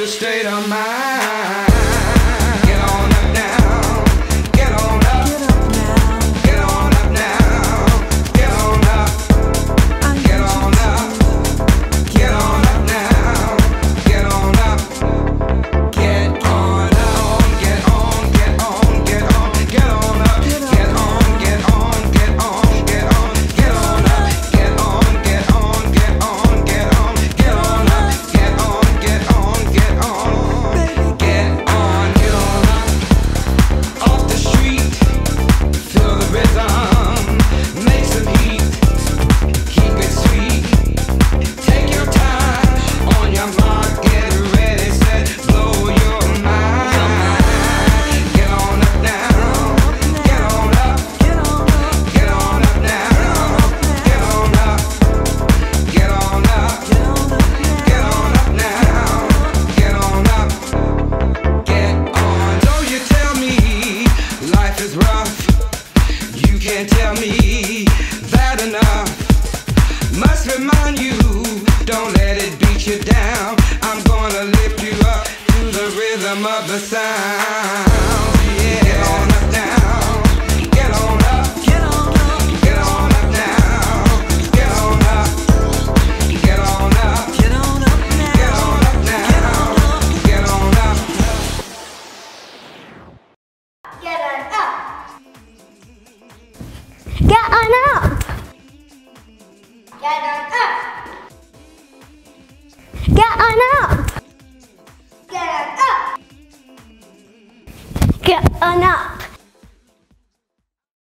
State of mind. Get on up now, get on up, get on up now, get on up, get on up, get on up now, get on up, get on up, get on, get on, get on, get on up, get on, get on, get on, get on, get on up, get on, get on, get on, get on, get on up, get on, get on. Can't tell me that enough. Must remind you, don't let it beat you down. I'm gonna lift you up to the rhythm of the sound.